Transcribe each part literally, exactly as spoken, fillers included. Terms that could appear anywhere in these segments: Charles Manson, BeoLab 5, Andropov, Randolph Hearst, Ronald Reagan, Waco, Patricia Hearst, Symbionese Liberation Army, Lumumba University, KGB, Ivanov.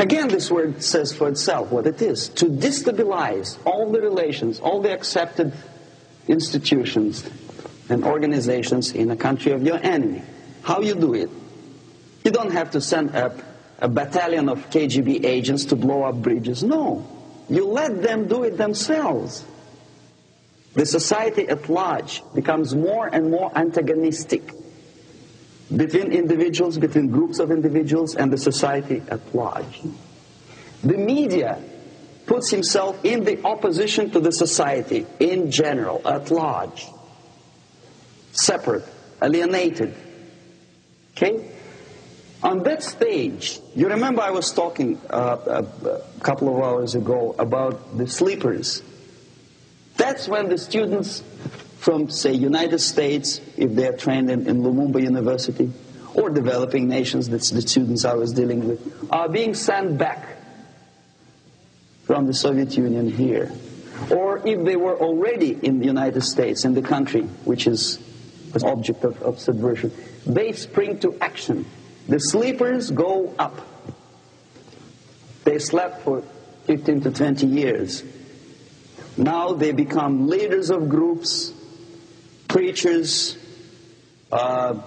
Again, this word says for itself what it is: to destabilize all the relations, all the accepted institutions and organizations in a country of your enemy. How you do it? You don't have to send up a battalion of K G B agents to blow up bridges. No. You let them do it themselves. The society at large becomes more and more antagonistic between individuals, between groups of individuals, and the society at large. The media puts himself in the opposition to the society in general, at large. Separate, alienated. Okay? On that stage, you remember I was talking uh, a couple of hours ago about the sleepers. That's when the students from, say, United States, if they are trained in, in Lumumba University, or developing nations, that's the students I was dealing with, are being sent back from the Soviet Union here. Or if they were already in the United States, in the country, which is an object of, of subversion, they spring to action. The sleepers go up. They slept for fifteen to twenty years. Now they become leaders of groups, preachers, uh,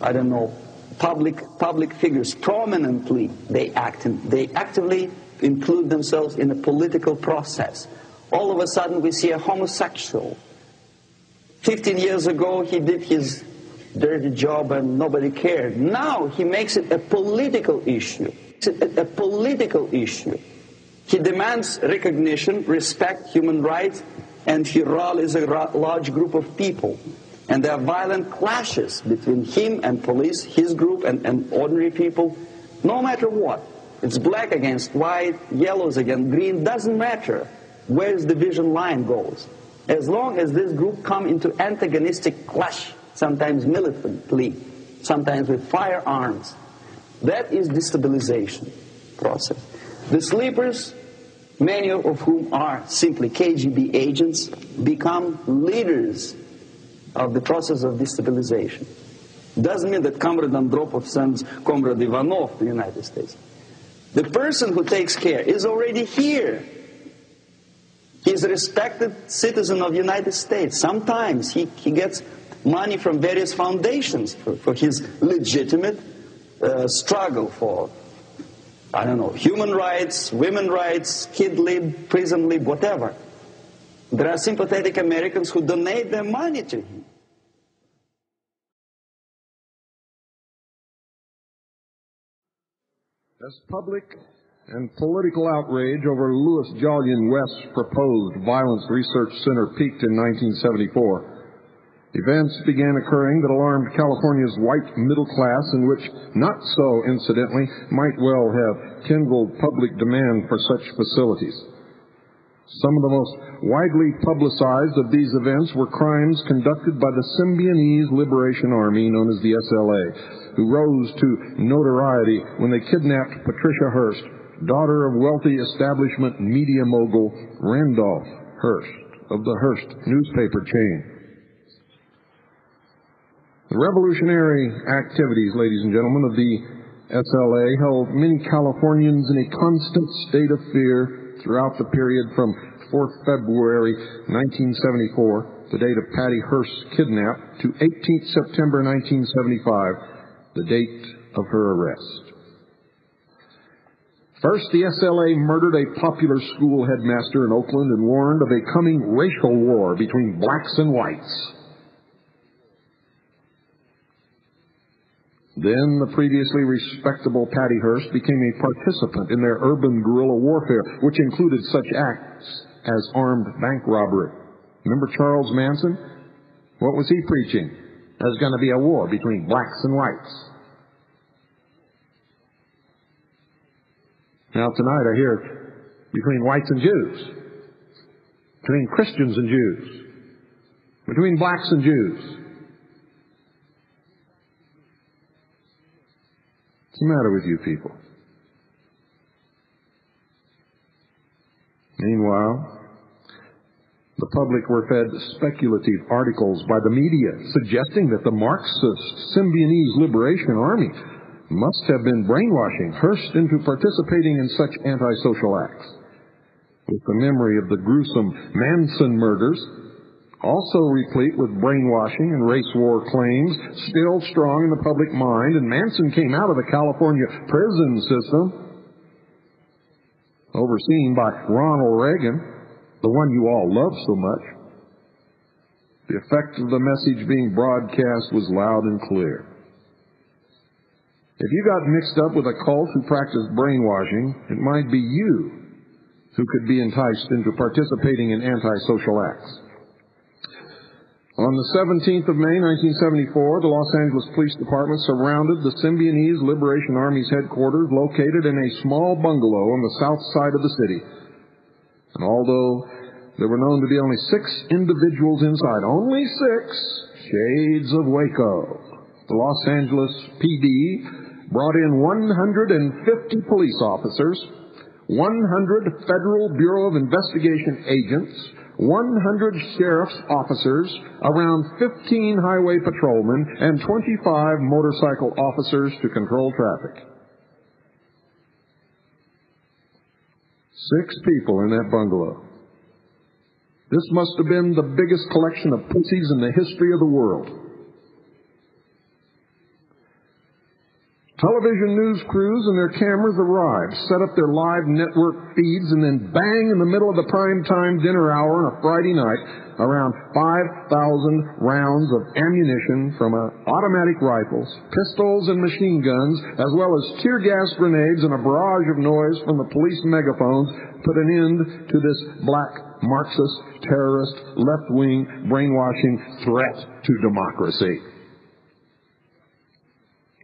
I don't know, public, public figures. Prominently they act. In, they actively include themselves in a political process. All of a sudden we see a homosexual. Fifteen years ago he did his dirty job and nobody cared. Now he makes it a political issue. It's a, a political issue. He demands recognition, respect, human rights, and he rallies a large group of people. And there are violent clashes between him and police, his group and, and ordinary people, no matter what. It's black against white, yellows against green, doesn't matter where the division line goes. As long as this group come into antagonistic clash, sometimes militantly, sometimes with firearms, that is destabilization process. The sleepers, many of whom are simply K G B agents, become leaders of the process of destabilization. Doesn't mean that Comrade Andropov sends Comrade Ivanov to the United States. The person who takes care is already here. He's a respected citizen of the United States. Sometimes he, he gets money from various foundations for, for his legitimate uh, struggle for, I don't know, human rights, women rights, kid lib, prison lib, whatever. There are sympathetic Americans who donate their money to him. As public and political outrage over Louis Jolyon West's proposed Violence Research Center peaked in nineteen seventy-four, events began occurring that alarmed California's white middle class, in which, not so incidentally, might well have kindled public demand for such facilities. Some of the most widely publicized of these events were crimes conducted by the Symbionese Liberation Army, known as the S L A, who rose to notoriety when they kidnapped Patricia Hearst, daughter of wealthy establishment media mogul Randolph Hearst of the Hearst newspaper chain. The revolutionary activities, ladies and gentlemen, of the S L A held many Californians in a constant state of fear throughout the period from fourth February nineteen seventy-four, the date of Patty Hearst's kidnap, to eighteenth September nineteen seventy-five, the date of her arrest. First, the S L A murdered a popular school headmaster in Oakland and warned of a coming racial war between blacks and whites. Then the previously respectable Patty Hearst became a participant in their urban guerrilla warfare, which included such acts as armed bank robbery. Remember Charles Manson? What was he preaching? There's going to be a war between blacks and whites. Now tonight I hear between whites and Jews, between Christians and Jews, between blacks and Jews. What's the matter with you people? Meanwhile, the public were fed speculative articles by the media suggesting that the Marxist Symbionese Liberation Army must have been brainwashing Hearst into participating in such antisocial acts. With the memory of the gruesome Manson murders, also replete with brainwashing and race war claims, still strong in the public mind, and Manson came out of the California prison system, overseen by Ronald Reagan, the one you all love so much. The effect of the message being broadcast was loud and clear. If you got mixed up with a cult who practiced brainwashing, it might be you who could be enticed into participating in antisocial acts. On the seventeenth of May, nineteen seventy-four, the Los Angeles Police Department surrounded the Symbionese Liberation Army's headquarters, located in a small bungalow on the south side of the city. And although there were known to be only six individuals inside, only six, shades of Waco, the Los Angeles P D brought in one hundred fifty police officers, one hundred Federal Bureau of Investigation agents, one hundred sheriff's officers, around fifteen highway patrolmen, and twenty-five motorcycle officers to control traffic. Six people in that bungalow. This must have been the biggest collection of pussies in the history of the world. Television news crews and their cameras arrived, set up their live network feeds, and then bang, in the middle of the prime time dinner hour on a Friday night, around five thousand rounds of ammunition from uh, automatic rifles, pistols, and machine guns, as well as tear gas grenades and a barrage of noise from the police megaphones, put an end to this black Marxist, terrorist, left-wing brainwashing threat to democracy.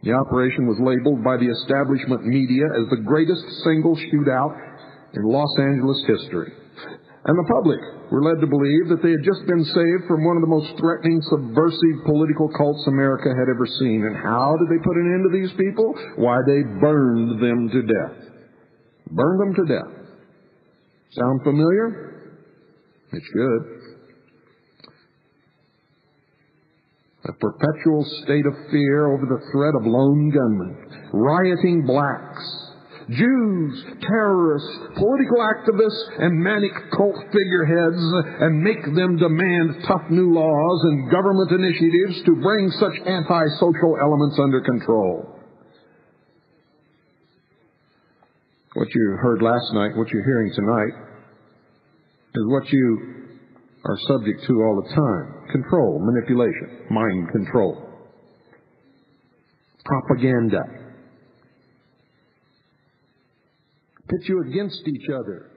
The operation was labeled by the establishment media as the greatest single shootout in Los Angeles history. And the public were led to believe that they had just been saved from one of the most threatening subversive political cults America had ever seen. And how did they put an end to these people? Why, they burned them to death. Burned them to death. Sound familiar? It should. A perpetual state of fear over the threat of lone gunmen, rioting blacks, Jews, terrorists, political activists, and manic cult figureheads, and make them demand tough new laws and government initiatives to bring such antisocial elements under control. What you heard last night, what you're hearing tonight, is what you are subject to all the time. Control, manipulation, mind control, propaganda. Pit you against each other.